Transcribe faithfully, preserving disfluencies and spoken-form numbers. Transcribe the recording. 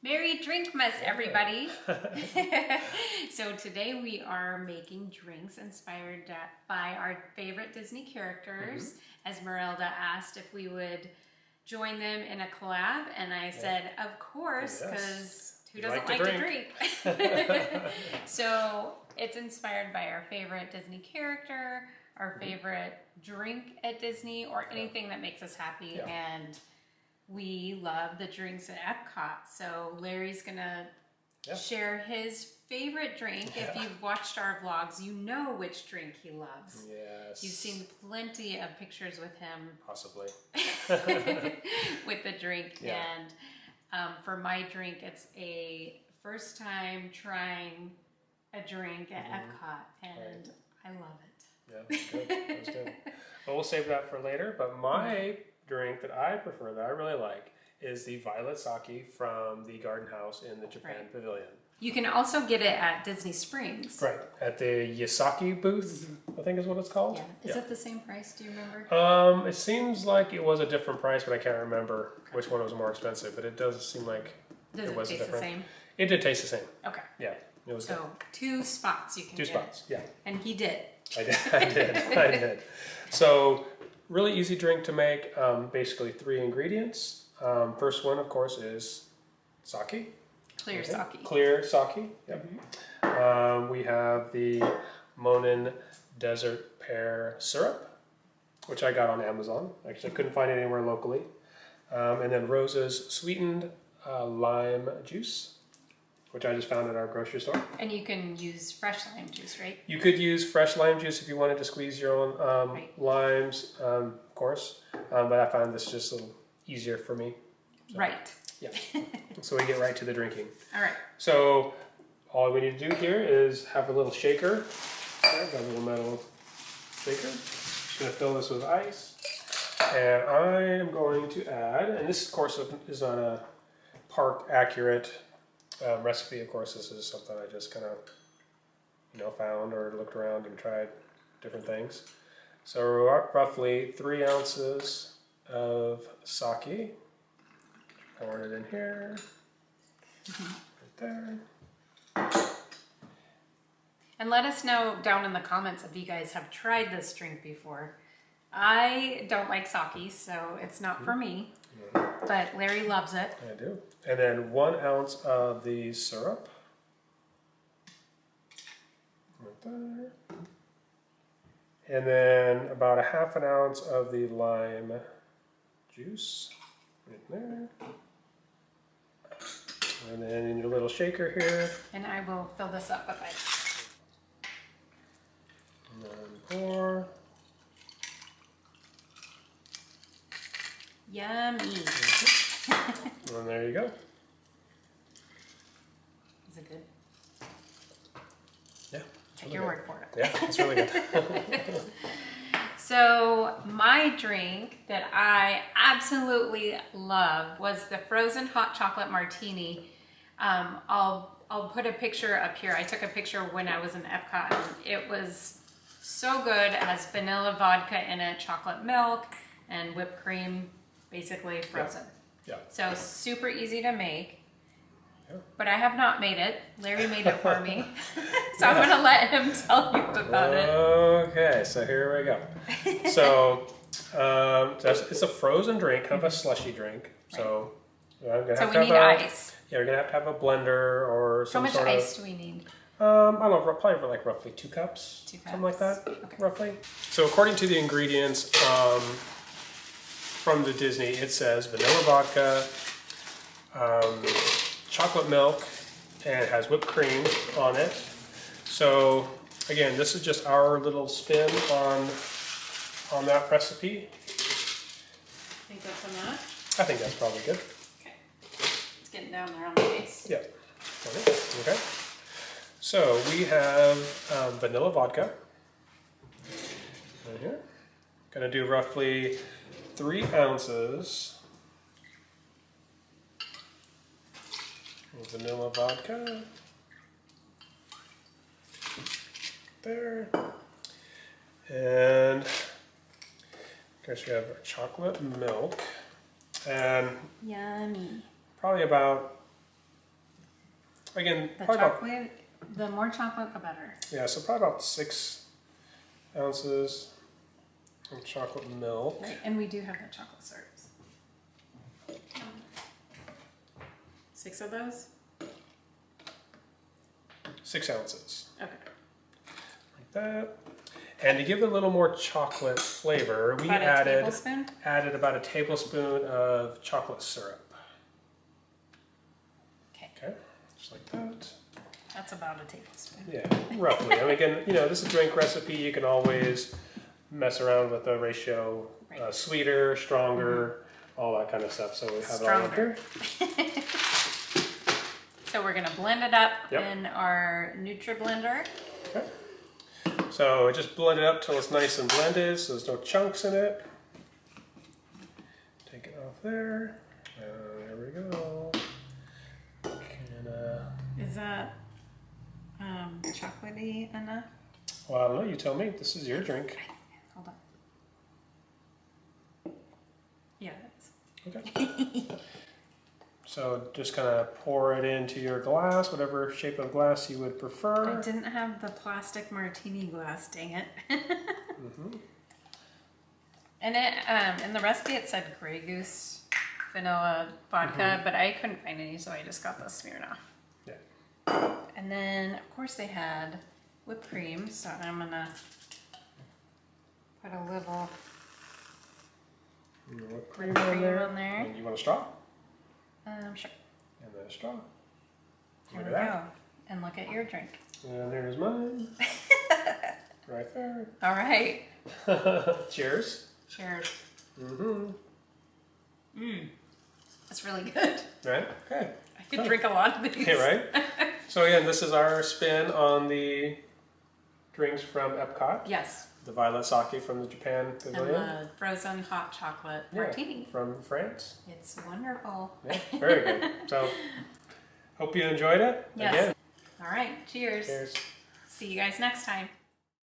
Merry Drinkmas, everybody! So today we are making drinks inspired by our favorite Disney characters. Mm-hmm. Esmeralda asked if we would join them in a collab, and I said, yeah. of course, because yes. who doesn't like, like to drink? To drink? So it's inspired by our favorite Disney character, our favorite mm-hmm. drink at Disney, or anything yeah. that makes us happy. Yeah. And we love the drinks at Epcot, so Larry's gonna yeah. share his favorite drink. Yeah. If you've watched our vlogs, you know which drink he loves. Yes. You've seen plenty of pictures with him. Possibly. With the drink, yeah. and um, for my drink, it's a first time trying a drink at mm-hmm. Epcot, and right. I love it. Yeah, that was good, that was good. Well, we'll save that for later, but my drink that I prefer, that I really like, is the Violet Sake from the Garden House in the Japan right. Pavilion. You can also get it at Disney Springs. Right, at the Yasaki booth, I think is what it's called. Yeah. Is yeah. it the same price, do you remember? Um, it seems like it was a different price, but I can't remember okay. which one was more expensive, but it does seem like does it, it was taste different. The same? It did taste the same. Okay. Yeah, it was So, good. two spots you can two get. Two spots, yeah. And he did. I did, I did, I did. So, really easy drink to make, um, basically three ingredients. Um, first one, of course, is sake. Clear okay. sake. Clear sake, yep. Mm-hmm. um, we have the Monin Desert Pear Syrup, which I got on Amazon. Actually, I couldn't find it anywhere locally. Um, and then Rosa's Sweetened uh, Lime Juice, which I just found at our grocery store. And you can use fresh lime juice, right? You could use fresh lime juice if you wanted to squeeze your own um, right. limes, um, of course. Um, but I found this just a little easier for me. So, right. Yeah. So we get right to the drinking. All right. So all we need to do here is have a little shaker. I've got a little metal shaker. Just going to fill this with ice. And I am going to add, and this, of course, is not a park-accurate Um, recipe, of course. This is something I just kind of, you know, found or looked around and tried different things. So roughly three ounces of sake. Pour it in here, right there. And let us know down in the comments if you guys have tried this drink before. I don't like sake, so it's not for me, mm-hmm. but Larry loves it. I do. And then one ounce of the syrup. Right there. And then about a half an ounce of the lime juice. Right there. And then in your little shaker here. And I will fill this up with ice. And then pour. Yummy. And there you go. Is it good? Yeah. Take your word for it. Yeah, it's really good. So my drink that I absolutely love was the Frozen Hot Chocolate Martini. Um, I'll, I'll put a picture up here. I took a picture when I was in Epcot. And it was so good. It has vanilla vodka in it, chocolate milk, and whipped cream. Basically frozen. Yeah. yeah. So super easy to make, yeah. but I have not made it. Larry made it for me, so yeah. I'm going to let him tell you about it. Okay, so here we go. So, um, so it's a frozen drink, kind of a slushy drink. So right. I'm gonna have so we to have need a, ice. Yeah, we're going to have to have a blender or some How much sort ice of, do we need? Um, I don't know, probably for like roughly two cups, two cups. something like that, okay. roughly. So according to the ingredients, um, from the Disney, it says vanilla vodka, um, chocolate milk, and it has whipped cream on it. So again, this is just our little spin on on that recipe. I think that's enough. I think that's probably good. Okay, it's getting down there on the ice. Yeah. Okay. So we have um, vanilla vodka right here. Gonna do roughly three ounces of vanilla vodka. There. And I guess we have our chocolate milk. And yummy. Probably about Again, the probably chocolate, about, the more chocolate, the better. Yeah, so probably about six ounces of chocolate milk. Right, and we do have the chocolate syrups. Six of those? Six ounces. Okay. Like that. And to give it a little more chocolate flavor, we about added, added about a tablespoon of chocolate syrup. Just like that. That's about a tablespoon. Yeah, roughly. I mean, again, you know, this is a drink recipe. You can always mess around with the ratio, right. uh, sweeter, stronger, mm-hmm. all that kind of stuff. So we have stronger. It all in here. So we're gonna blend it up yep. in our Nutri-Blender. Okay. So just blend it up till it's nice and blended, so there's no chunks in it. Take it off there. Uh, there we go. Is that um, chocolatey enough? Well, I don't know. You tell me. This is your drink. Hold on. Yeah, it is. Okay. So just kind of pour it into your glass, whatever shape of glass you would prefer. I didn't have the plastic martini glass, dang it. mm-hmm. And it, um, in the recipe it said Grey Goose vanilla vodka, mm-hmm. but I couldn't find any, so I just got the Smirnoff. And then, of course, they had whipped cream, so I'm gonna put a little whipped cream, whipped cream on there. On there. And you want a straw? Um, sure. And then a straw. There we go. And look at your drink. And there's mine. Right there. All right. Cheers. Cheers. Mm-hmm. Mmm. That's really good. Right? Okay. I could oh. drink a lot of these. Okay, right? So again, this is our spin on the drinks from Epcot. Yes. The Violet Sake from the Japan Pavilion. And the Frozen Hot Chocolate Martini. Yeah, from France. It's wonderful. Yeah, very good. So, hope you enjoyed it. Yes. Again. All right, cheers. Cheers. See you guys next time.